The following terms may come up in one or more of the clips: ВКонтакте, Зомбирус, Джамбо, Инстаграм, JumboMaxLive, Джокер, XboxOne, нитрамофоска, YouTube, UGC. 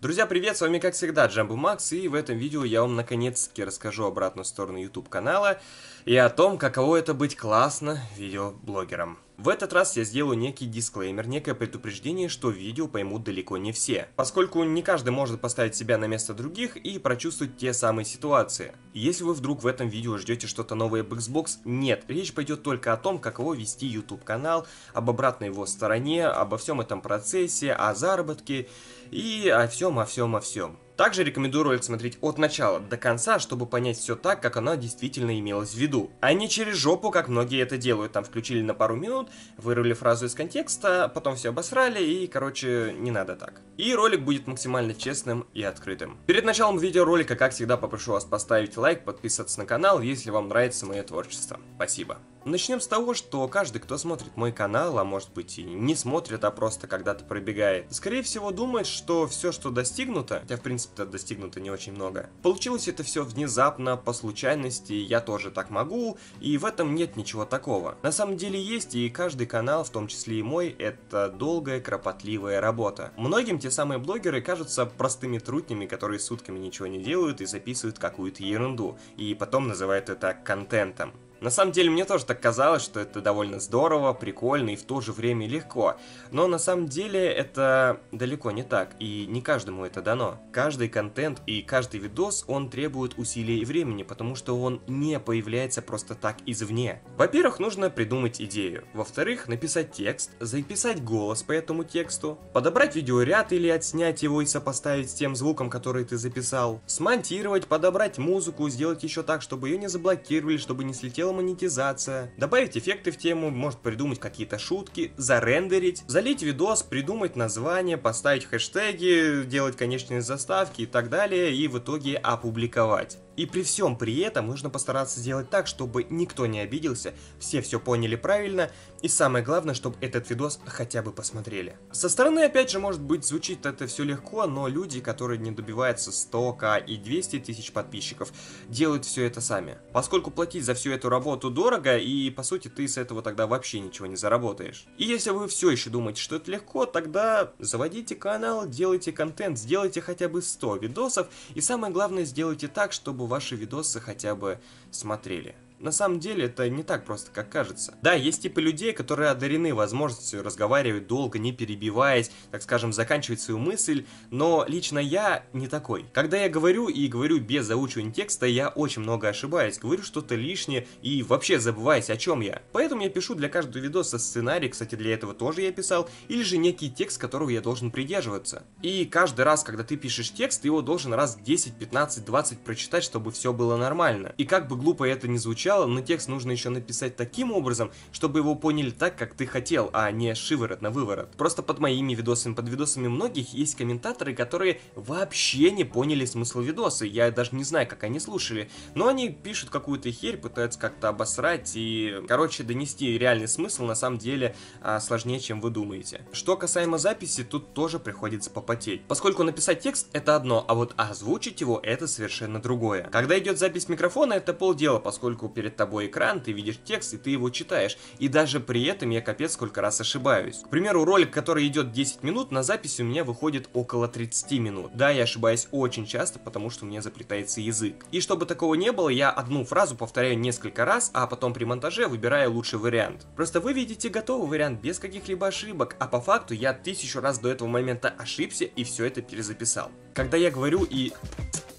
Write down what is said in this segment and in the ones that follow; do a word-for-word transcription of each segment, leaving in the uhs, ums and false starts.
Друзья, привет, с вами как всегда JumboMax, и в этом видео я вам наконец-таки расскажу обратную сторону YouTube канала и о том, каково это быть классно видеоблогером. В этот раз я сделаю некий дисклеймер, некое предупреждение, что видео поймут далеко не все, поскольку не каждый может поставить себя на место других и прочувствовать те самые ситуации. Если вы вдруг в этом видео ждете что-то новое об Xbox, нет, речь пойдет только о том, каково вести YouTube канал, об обратной его стороне, обо всем этом процессе, о заработке и о всем, о всем, о всем. Также рекомендую ролик смотреть от начала до конца, чтобы понять все так, как оно действительно имелось в виду. А не через жопу, как многие это делают. Там включили на пару минут, вырвали фразу из контекста, потом все обосрали и, короче, не надо так. И ролик будет максимально честным и открытым. Перед началом видеоролика, как всегда, попрошу вас поставить лайк, подписаться на канал, если вам нравится мое творчество. Спасибо. Начнем с того, что каждый, кто смотрит мой канал, а может быть и не смотрит, а просто когда-то пробегает, скорее всего думает, что все, что достигнуто, хотя в принципе-то достигнуто не очень много, получилось это все внезапно, по случайности, я тоже так могу, и в этом нет ничего такого. На самом деле есть, и каждый канал, в том числе и мой, это долгая, кропотливая работа. Многим те самые блогеры кажутся простыми трутнями, которые сутками ничего не делают и записывают какую-то ерунду, и потом называют это контентом. На самом деле, мне тоже так казалось, что это довольно здорово, прикольно и в то же время легко. Но на самом деле это далеко не так, и не каждому это дано. Каждый контент и каждый видос, он требует усилий и времени, потому что он не появляется просто так извне. Во-первых, нужно придумать идею. Во-вторых, написать текст, записать голос по этому тексту, подобрать видеоряд или отснять его и сопоставить с тем звуком, который ты записал, смонтировать, подобрать музыку, сделать еще так, чтобы ее не заблокировали, чтобы не слетело монетизация, добавить эффекты в тему, может придумать какие-то шутки, зарендерить, залить видос, придумать название, поставить хэштеги, делать конечные заставки и так далее, и в итоге опубликовать. И при всем при этом нужно постараться сделать так, чтобы никто не обиделся, все все поняли правильно, и самое главное, чтобы этот видос хотя бы посмотрели. Со стороны, опять же, может быть, звучит это все легко, но люди, которые не добиваются сто тысяч и двести тысяч подписчиков, делают все это сами. Поскольку платить за всю эту работу дорого, и по сути ты с этого тогда вообще ничего не заработаешь. И если вы все еще думаете, что это легко, тогда заводите канал, делайте контент, сделайте хотя бы сто видосов, и самое главное, сделайте так, чтобы ваши видосы хотя бы смотрели. На самом деле это не так просто, как кажется. Да, есть типы людей, которые одарены возможностью разговаривать долго, не перебиваясь, так скажем, заканчивать свою мысль, но лично я не такой. Когда я говорю и говорю без заучивания текста, я очень много ошибаюсь, говорю что-то лишнее и вообще забываюсь, о чем я. Поэтому я пишу для каждого видоса сценарий, кстати, для этого тоже я писал, или же некий текст, которого я должен придерживаться. И каждый раз, когда ты пишешь текст, ты его должен раз десять, пятнадцать, двадцать прочитать, чтобы все было нормально. И как бы глупо это ни звучало, но текст нужно еще написать таким образом, чтобы его поняли так, как ты хотел, а не шиворот на выворот. Просто под моими видосами, под видосами многих есть комментаторы, которые вообще не поняли смысл видоса. Я даже не знаю, как они слушали. Но они пишут какую-то херь, пытаются как-то обосрать и, короче, донести реальный смысл на самом деле а, сложнее, чем вы думаете. Что касаемо записи, тут тоже приходится попотеть. Поскольку написать текст это одно, а вот озвучить его это совершенно другое. Когда идет запись микрофона, это полдела, поскольку перед тобой экран, ты видишь текст и ты его читаешь. И даже при этом я капец сколько раз ошибаюсь. К примеру, ролик, который идет десять минут, на записи у меня выходит около тридцати минут. Да, я ошибаюсь очень часто, потому что у меня заплетается язык. И чтобы такого не было, я одну фразу повторяю несколько раз, а потом при монтаже выбираю лучший вариант. Просто вы видите готовый вариант без каких-либо ошибок, а по факту я тысячу раз до этого момента ошибся и все это перезаписал. Когда я говорю и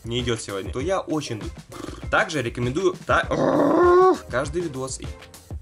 не идет сегодня, то я очень... Также рекомендую та... каждый видос и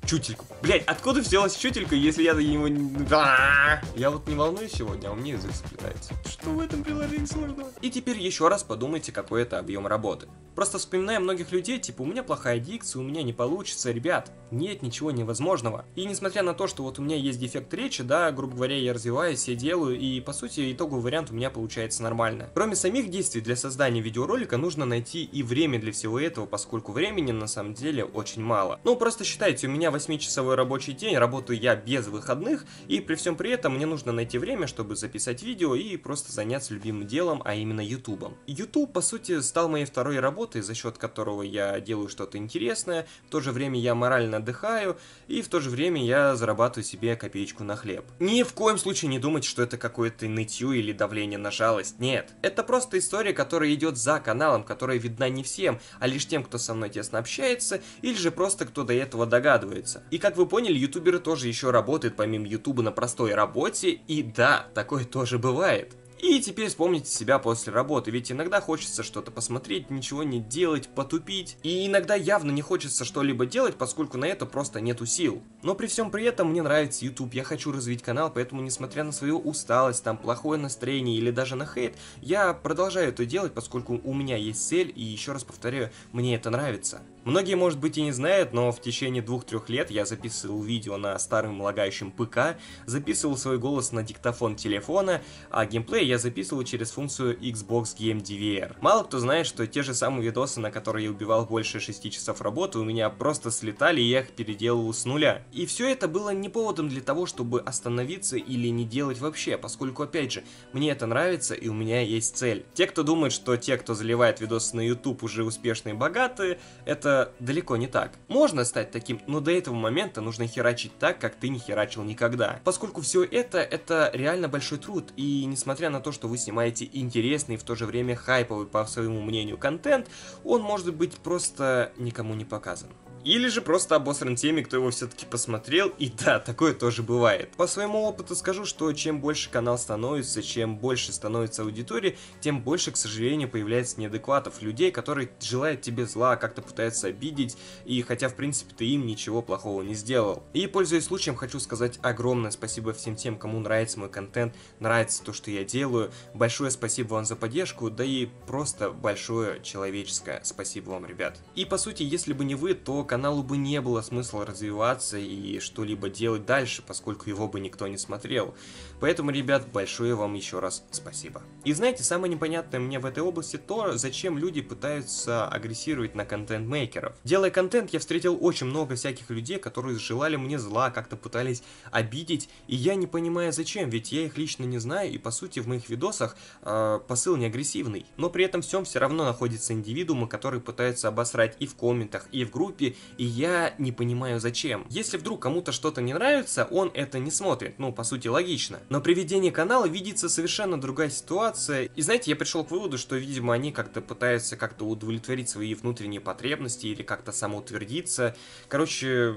чутельку. Блять, откуда взялась чутелька, если я до него... Да! Я вот не волнуюсь сегодня, а у меня язык сплетается. Что в этом приложении сложного? И теперь еще раз подумайте, какой это объем работы. Просто вспоминая многих людей, типа, у меня плохая дикция, у меня не получится, ребят, нет ничего невозможного. И несмотря на то, что вот у меня есть дефект речи, да, грубо говоря, я развиваюсь, я делаю, и по сути итоговый вариант у меня получается нормально. Кроме самих действий, для создания видеоролика нужно найти и время для всего этого, поскольку времени на самом деле очень мало. Ну, просто считайте, у меня восьмичасовой целый рабочий день, работаю я без выходных, и при всем при этом мне нужно найти время, чтобы записать видео и просто заняться любимым делом, а именно ютубом. YouTube, по сути, стал моей второй работой, за счет которого я делаю что-то интересное, в то же время я морально отдыхаю, и в то же время я зарабатываю себе копеечку на хлеб. Ни в коем случае не думать, что это какое-то нытье или давление на жалость, нет. Это просто история, которая идет за каналом, которая видна не всем, а лишь тем, кто со мной тесно общается, или же просто кто до этого догадывается. И как вы поняли, ютуберы тоже еще работают помимо ютуба на простой работе, и да, такое тоже бывает. И теперь вспомните себя после работы, ведь иногда хочется что-то посмотреть, ничего не делать, потупить. И иногда явно не хочется что-либо делать, поскольку на это просто нету сил. Но при всем при этом мне нравится YouTube, я хочу развить канал, поэтому несмотря на свою усталость, там плохое настроение или даже на хейт, я продолжаю это делать, поскольку у меня есть цель, и еще раз повторяю, мне это нравится. Многие, может быть, и не знают, но в течение двух-трех лет я записывал видео на старом лагающем ПК, записывал свой голос на диктофон телефона, а геймплей я записывал через функцию Xbox Game ди ви ар. Мало кто знает, что те же самые видосы, на которые я убивал больше шести часов работы, у меня просто слетали, и я их переделывал с нуля. И все это было не поводом для того, чтобы остановиться или не делать вообще, поскольку, опять же, мне это нравится и у меня есть цель. Те, кто думает, что те, кто заливает видосы на YouTube, уже успешные и богатые, это далеко не так. Можно стать таким, но до этого момента нужно херачить так, как ты не херачил никогда. Поскольку все это, это реально большой труд, и несмотря на то, что вы снимаете интересный, в то же время хайповый, по своему мнению, контент, он может быть просто никому не показан. Или же просто обосран теми, кто его все-таки посмотрел, и да, такое тоже бывает. По своему опыту скажу, что чем больше канал становится, чем больше становится аудитория, тем больше, к сожалению, появляется неадекватов, людей, которые желают тебе зла, как-то пытаются обидеть, и хотя, в принципе, ты им ничего плохого не сделал. И, пользуясь случаем, хочу сказать огромное спасибо всем тем, кому нравится мой контент, нравится то, что я делаю. Большое спасибо вам за поддержку, да и просто большое человеческое спасибо вам, ребят. И, по сути, если бы не вы, то каналу бы не было смысла развиваться и что-либо делать дальше, поскольку его бы никто не смотрел. Поэтому, ребят, большое вам еще раз спасибо. И знаете, самое непонятное мне в этой области то, зачем люди пытаются агрессировать на контент-мейкеров. Делая контент, я встретил очень много всяких людей, которые желали мне зла, как-то пытались обидеть, и я не понимаю зачем, ведь я их лично не знаю, и по сути в моих видосах э, посыл не агрессивный. Но при этом всем все равно находятся индивидуумы, которые пытаются обосрать и в комментах, и в группе, и я не понимаю зачем. Если вдруг кому-то что-то не нравится, он это не смотрит, ну по сути логично. Но при ведении канала видится совершенно другая ситуация, и знаете, я пришел к выводу, что видимо они как-то пытаются как-то удовлетворить свои внутренние потребности или как-то самоутвердиться, короче,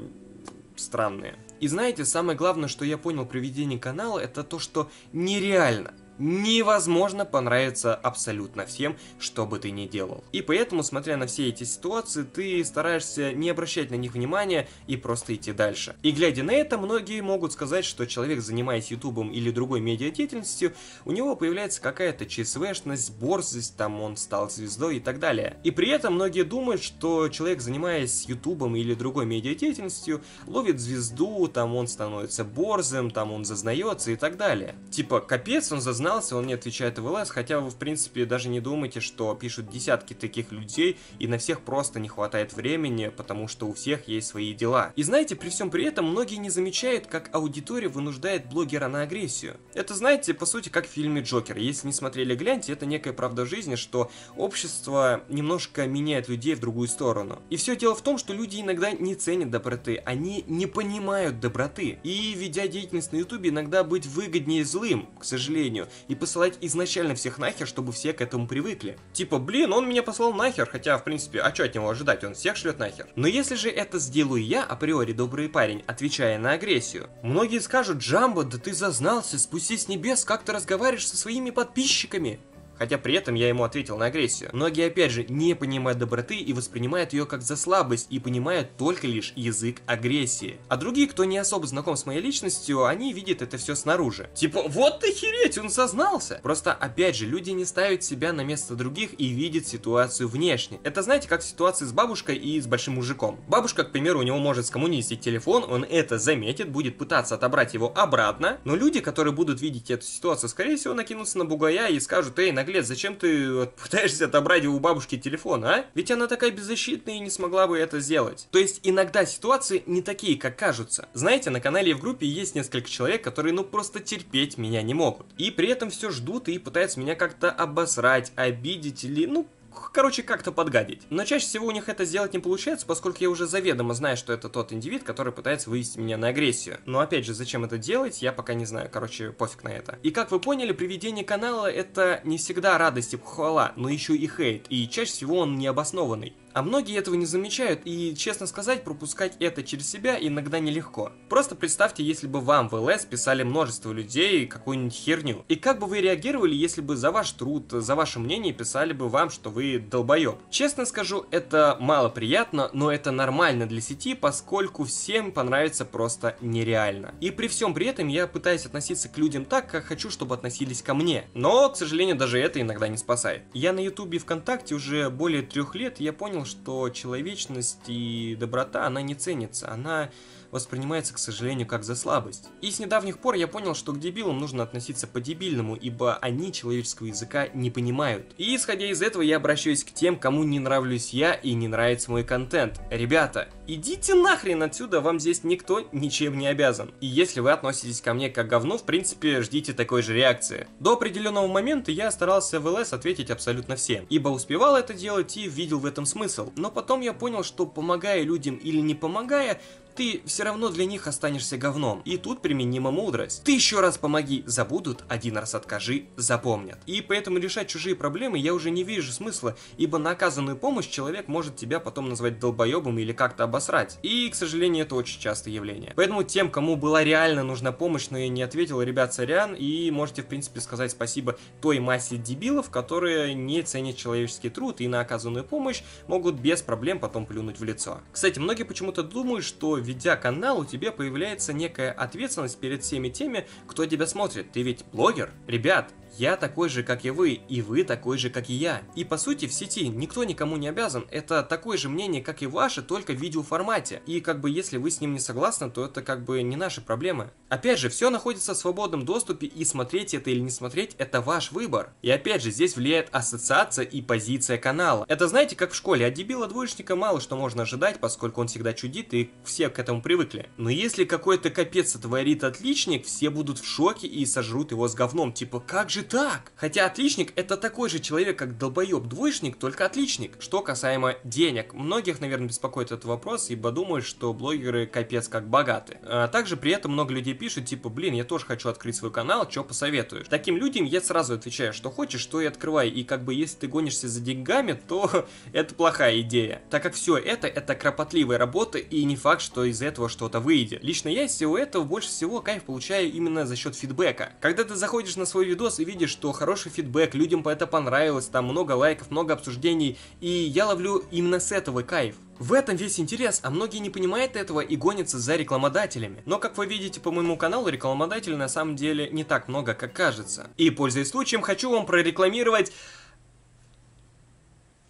странные. И знаете, самое главное, что я понял при ведении канала, это то, что нереально. Невозможно понравиться абсолютно всем, что бы ты ни делал. И поэтому, смотря на все эти ситуации, ты стараешься не обращать на них внимания и просто идти дальше. И глядя на это, многие могут сказать, что человек, занимаясь ютубом или другой медиадеятельностью, у него появляется какая-то чсвшность, борзость, там он стал звездой и так далее. И при этом многие думают, что человек, занимаясь ютубом или другой медиадеятельностью, ловит звезду, там он становится борзым, там он зазнается и так далее. Типа, капец, он зазнается, он не отвечает в ЛС, хотя вы в принципе даже не думайте, что пишут десятки таких людей, и на всех просто не хватает времени, потому что у всех есть свои дела. И знаете, при всем при этом многие не замечают, как аудитория вынуждает блогера на агрессию. Это, знаете, по сути как в фильме «Джокер». Если не смотрели, гляньте, это некая правда жизни, что общество немножко меняет людей в другую сторону. И все дело в том, что люди иногда не ценят доброты, они не понимают доброты. И ведя деятельность на ютубе, иногда быть выгоднее злым, к сожалению, и посылать изначально всех нахер, чтобы все к этому привыкли. Типа, блин, он меня послал нахер, хотя, в принципе, а что от него ожидать, он всех шлет нахер. Но если же это сделаю я, априори добрый парень, отвечая на агрессию, многие скажут: «Джамбо, да ты зазнался, спустись с небес, как ты разговариваешь со своими подписчиками». Хотя при этом я ему ответил на агрессию. Многие, опять же, не понимают доброты и воспринимают ее как за слабость, и понимают только лишь язык агрессии. А другие, кто не особо знаком с моей личностью, они видят это все снаружи. Типа, вот ты хереть, он сознался. Просто, опять же, люди не ставят себя на место других и видят ситуацию внешне. Это, знаете, как ситуация с бабушкой и с большим мужиком. Бабушка, к примеру, у него может скоммунизить телефон, он это заметит, будет пытаться отобрать его обратно, но люди, которые будут видеть эту ситуацию, скорее всего, накинутся на бугая и скажут: «Эй, на наглец, зачем ты пытаешься отобрать у бабушки телефон, а? Ведь она такая беззащитная и не смогла бы это сделать. То есть иногда ситуации не такие, как кажутся. Знаете, на канале и в группе есть несколько человек, которые ну просто терпеть меня не могут. И при этом все ждут и пытаются меня как-то обосрать, обидеть или ну... короче, как-то подгадить. Но чаще всего у них это сделать не получается, поскольку я уже заведомо знаю, что это тот индивид, который пытается вывести меня на агрессию. Но опять же, зачем это делать, я пока не знаю. Короче, пофиг на это. И как вы поняли, приведение канала — это не всегда радость и похвала, но еще и хейт. И чаще всего он необоснованный. А многие этого не замечают, и, честно сказать, пропускать это через себя иногда нелегко. Просто представьте, если бы вам в ЛС писали множество людей какую-нибудь херню. И как бы вы реагировали, если бы за ваш труд, за ваше мнение писали бы вам, что вы долбоеб? Честно скажу, это малоприятно, но это нормально для сети, поскольку всем понравится просто нереально. И при всем при этом я пытаюсь относиться к людям так, как хочу, чтобы относились ко мне. Но, к сожалению, даже это иногда не спасает. Я на Ютубе и ВКонтакте уже более трех лет, я понял, что человечность и доброта, она не ценится, она воспринимается, к сожалению, как за слабость. И с недавних пор я понял, что к дебилам нужно относиться по-дебильному, ибо они человеческого языка не понимают. И исходя из этого я обращаюсь к тем, кому не нравлюсь я и не нравится мой контент. Ребята, идите нахрен отсюда, вам здесь никто ничем не обязан. И если вы относитесь ко мне как говну, в принципе, ждите такой же реакции. До определенного момента я старался в ЛС ответить абсолютно всем, ибо успевал это делать и видел в этом смысл. Но потом я понял, что помогая людям или не помогая, ты все равно для них останешься говном. И тут применима мудрость. Ты еще раз помоги, забудут, один раз откажи, запомнят. И поэтому решать чужие проблемы я уже не вижу смысла, ибо на оказанную помощь человек может тебя потом назвать долбоебом или как-то обосрать. И, к сожалению, это очень частое явление. Поэтому тем, кому была реально нужна помощь, но я не ответил, ребят, сорян, и можете, в принципе, сказать спасибо той массе дебилов, которые не ценят человеческий труд и на оказанную помощь могут без проблем потом плюнуть в лицо. Кстати, многие почему-то думают, что ведя канал, у тебя появляется некая ответственность перед всеми теми, кто тебя смотрит. Ты ведь блогер? Ребят, я такой же, как и вы, и вы такой же, как и я. И по сути в сети никто никому не обязан, это такое же мнение, как и ваше, только в видеоформате. И как бы если вы с ним не согласны, то это как бы не наши проблемы. Опять же, все находится в свободном доступе, и смотреть это или не смотреть, это ваш выбор. И опять же, здесь влияет ассоциация и позиция канала. Это знаете, как в школе, от дебила-двоечника мало что можно ожидать, поскольку он всегда чудит, и все к этому привыкли. Но если какой-то капец сотворит отличник, все будут в шоке и сожрут его с говном, типа как же так? Хотя отличник — это такой же человек, как долбоеб-двоечник, только отличник. Что касаемо денег, многих, наверное, беспокоит этот вопрос, ибо думают, что блогеры капец как богаты. А также при этом много людей пишут, типа, блин, я тоже хочу открыть свой канал, что посоветуешь? Таким людям я сразу отвечаю, что хочешь, то и открывай, и как бы если ты гонишься за деньгами, то это плохая идея, так как все это, это кропотливая работа, и не факт, что из этого что-то выйдет. Лично я из всего этого больше всего кайф получаю именно за счет фидбэка. Когда ты заходишь на свой видос и видишь, что хороший фидбэк, людям это понравилось, там много лайков, много обсуждений, и я ловлю именно с этого кайф. В этом весь интерес, а многие не понимают этого и гонятся за рекламодателями. Но, как вы видите по моему каналу, рекламодателей на самом деле не так много, как кажется. И, пользуясь случаем, хочу вам прорекламировать...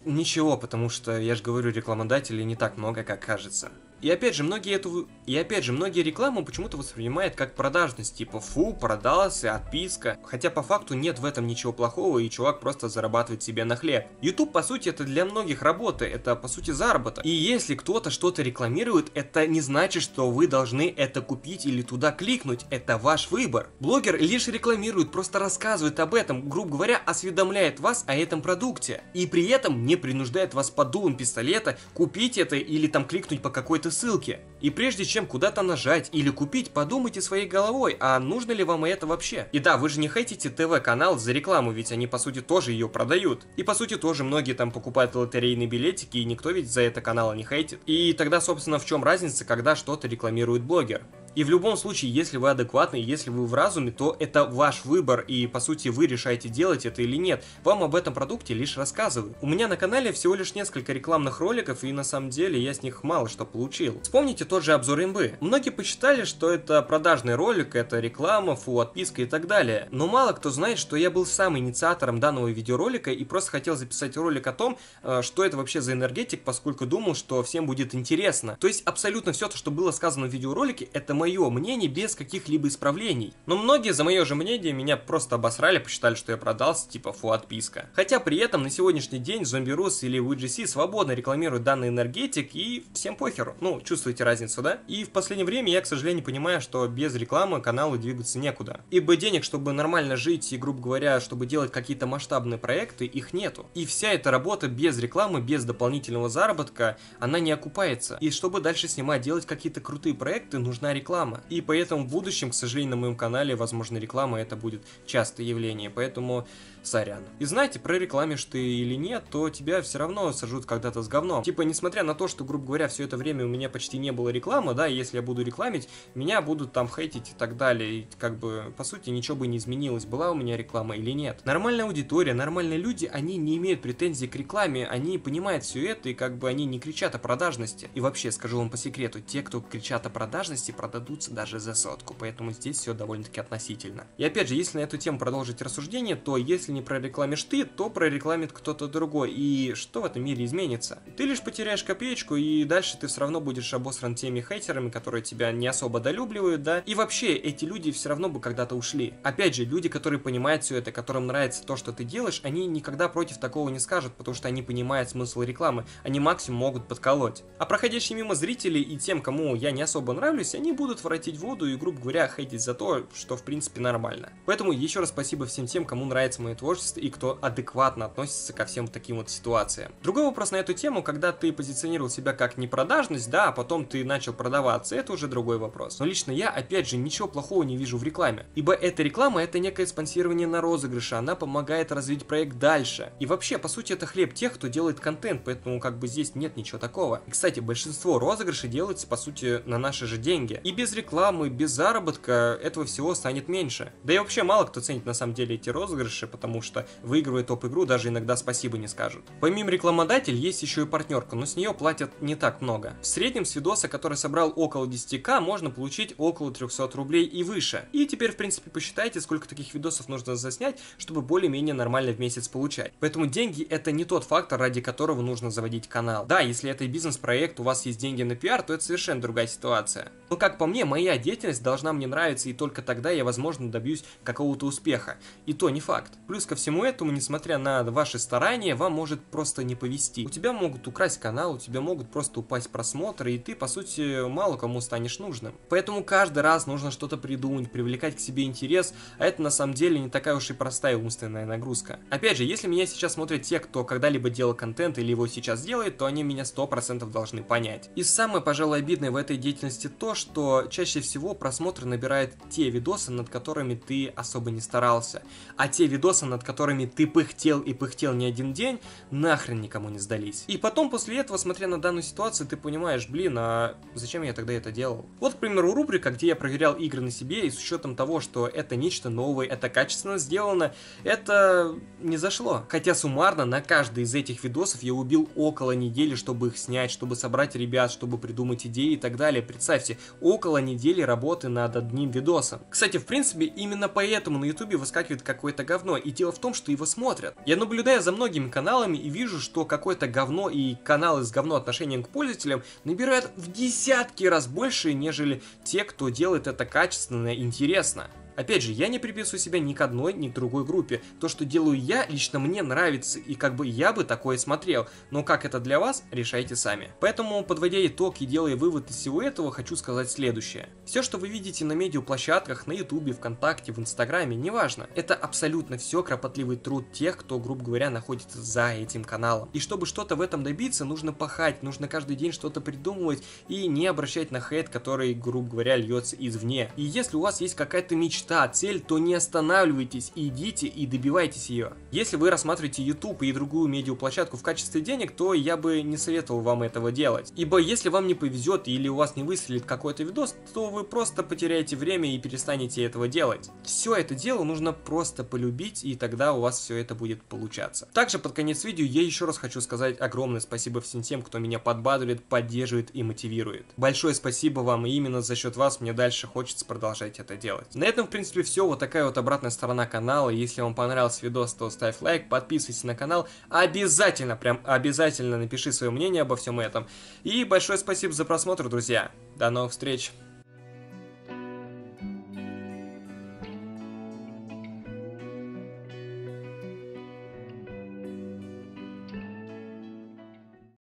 Ничего, потому что, я же говорю, рекламодателей не так много, как кажется. И опять же, многие эту... И опять же, многие рекламу почему-то воспринимают как продажность, типа фу, продался, отписка. Хотя по факту нет в этом ничего плохого, и чувак просто зарабатывает себе на хлеб. YouTube, по сути, это для многих работа, это, по сути, заработок. И если кто-то что-то рекламирует, это не значит, что вы должны это купить или туда кликнуть, это ваш выбор. Блогер лишь рекламирует, просто рассказывает об этом, грубо говоря, осведомляет вас о этом продукте. И при этом не принуждает вас под дулом пистолета купить это или там кликнуть по какой-то ссылки. И прежде чем куда-то нажать или купить, подумайте своей головой, а нужно ли вам это вообще. И да, вы же не хейтите ТВ-канал за рекламу, ведь они по сути тоже ее продают. И по сути тоже многие там покупают лотерейные билетики, и никто ведь за это канала не хейтит. И тогда собственно в чем разница, когда что-то рекламирует блогер? И в любом случае, если вы адекватны, если вы в разуме, то это ваш выбор, и по сути вы решаете, делать это или нет. Вам об этом продукте лишь рассказывают. У меня на канале всего лишь несколько рекламных роликов, и на самом деле я с них мало что получил. Вспомните тот же обзор имбы. Многие посчитали, что это продажный ролик, это реклама, фу, отписка и так далее. Но мало кто знает, что я был сам инициатором данного видеоролика и просто хотел записать ролик о том, что это вообще за энергетик, поскольку думал, что всем будет интересно. То есть абсолютно все то, что было сказано в видеоролике, это мы мое мнение без каких-либо исправлений. Но многие за мое же мнение меня просто обосрали, посчитали, что я продался, типа фу, отписка. Хотя при этом на сегодняшний день Зомбирус или ю джи си свободно рекламируют данный энергетик и всем похеру. Ну, чувствуете разницу, да? И в последнее время я, к сожалению, понимаю, что без рекламы каналу двигаться некуда. Ибо денег, чтобы нормально жить и, грубо говоря, чтобы делать какие-то масштабные проекты, их нету. И вся эта работа без рекламы, без дополнительного заработка, она не окупается. И чтобы дальше снимать, делать какие-то крутые проекты, нужна реклама. И поэтому в будущем, к сожалению, на моем канале, возможно, реклама это будет частое явление. Поэтому сорян. И знаете, прорекламишь ты или нет, то тебя все равно сожрут когда-то с говном. Типа, несмотря на то, что, грубо говоря, все это время у меня почти не было рекламы, да, и если я буду рекламить, меня будут там хейтить и так далее. И как бы, по сути, ничего бы не изменилось, была у меня реклама или нет. Нормальная аудитория, нормальные люди, они не имеют претензий к рекламе, они понимают все это, и как бы они не кричат о продажности. И вообще, скажу вам по секрету, те, кто кричат о продажности, продадутся даже за сотку, поэтому здесь все довольно-таки относительно. И опять же, если на эту тему продолжить рассуждение, то если не прорекламишь ты, то прорекламит кто-то другой, и что в этом мире изменится? Ты лишь потеряешь копеечку, и дальше ты все равно будешь обосран теми хейтерами, которые тебя не особо долюбливают, да, и вообще эти люди все равно бы когда-то ушли. Опять же, люди, которые понимают все это, которым нравится то, что ты делаешь, они никогда против такого не скажут, потому что они понимают смысл рекламы, они максимум могут подколоть. А проходящие мимо зрители и тем, кому я не особо нравлюсь, они будут воротить воду и, грубо говоря, хейтить за то, что в принципе нормально. Поэтому еще раз спасибо всем тем, кому нравится мое творчество и кто адекватно относится ко всем таким вот ситуациям. Другой вопрос на эту тему, когда ты позиционировал себя как непродажность, да, а потом ты начал продаваться, это уже другой вопрос. Но лично я, опять же, ничего плохого не вижу в рекламе, ибо эта реклама это некое спонсирование на розыгрыше, она помогает развить проект дальше. И вообще, по сути, это хлеб тех, кто делает контент, поэтому как бы здесь нет ничего такого. И, кстати, большинство розыгрышей делается, по сути, на наши же деньги. И без рекламы, без заработка этого всего станет меньше. Да и вообще мало кто ценит на самом деле эти розыгрыши, потому что выигрывая топ-игру, даже иногда спасибо не скажут. Помимо рекламодателя есть еще и партнерка, но с нее платят не так много. В среднем с видоса, который собрал около десяти тысяч, можно получить около трёхсот рублей и выше. И теперь, в принципе, посчитайте, сколько таких видосов нужно заснять, чтобы более-менее нормально в месяц получать. Поэтому деньги это не тот фактор, ради которого нужно заводить канал. Да, если это бизнес-проект, у вас есть деньги на пиар, то это совершенно другая ситуация. Но как по мне, моя деятельность должна мне нравиться, и только тогда я, возможно, добьюсь какого-то успеха. И то не факт. Плюс ко всему этому, несмотря на ваши старания, вам может просто не повезти. У тебя могут украсть канал, у тебя могут просто упасть просмотры, и ты, по сути, мало кому станешь нужным. Поэтому каждый раз нужно что-то придумать, привлекать к себе интерес, а это на самом деле не такая уж и простая умственная нагрузка. Опять же, если меня сейчас смотрят те, кто когда-либо делал контент или его сейчас делает, то они меня сто процентов должны понять. И самое, пожалуй, обидное в этой деятельности то, что чаще всего просмотры набирают те видосы, над которыми ты особо не старался. А те видосы, над которыми ты пыхтел и пыхтел не один день, нахрен никому не сдались. И потом, после этого, смотря на данную ситуацию, ты понимаешь, блин, а зачем я тогда это делал? Вот, к примеру, рубрика, где я проверял игры на себе, и с учетом того, что это нечто новое, это качественно сделано, это не зашло. Хотя суммарно на каждый из этих видосов я убил около недели, чтобы их снять, чтобы собрать ребят, чтобы придумать идеи и так далее. Представьте, около недели работы над одним видосом. Кстати, в принципе, именно поэтому на ютубе выскакивает какое-то говно, и дело в том, что его смотрят. Я наблюдаю за многими каналами и вижу, что какое-то говно и каналы с говно отношением к пользователям набирают в десятки раз больше, нежели те, кто делает это качественно и интересно. Опять же, я не приписываю себя ни к одной, ни к другой группе. То, что делаю я, лично мне нравится, и как бы я бы такое смотрел. Но как это для вас, решайте сами. Поэтому, подводя итог и делая вывод из всего этого, хочу сказать следующее. Все, что вы видите на медиаплощадках, на ютубе, вконтакте, в инстаграме, неважно. Это абсолютно все кропотливый труд тех, кто, грубо говоря, находится за этим каналом. И чтобы что-то в этом добиться, нужно пахать, нужно каждый день что-то придумывать и не обращать на хейт, который, грубо говоря, льется извне. И если у вас есть какая-то мечта, Та цель, то не останавливайтесь, идите и добивайтесь ее. Если вы рассматриваете YouTube и другую медиаплощадку в качестве денег, то я бы не советовал вам этого делать. Ибо если вам не повезет или у вас не выстрелит какой-то видос, то вы просто потеряете время и перестанете этого делать. Все это дело нужно просто полюбить, и тогда у вас все это будет получаться. Также под конец видео я еще раз хочу сказать огромное спасибо всем тем, кто меня подбадривает, поддерживает и мотивирует. Большое спасибо вам, и именно за счет вас мне дальше хочется продолжать это делать. На этом, в принципе, все. Вот такая вот обратная сторона канала. Если вам понравился видос, то ставь лайк, подписывайся на канал. Обязательно, прям обязательно напиши свое мнение обо всем этом. И большое спасибо за просмотр, друзья. До новых встреч!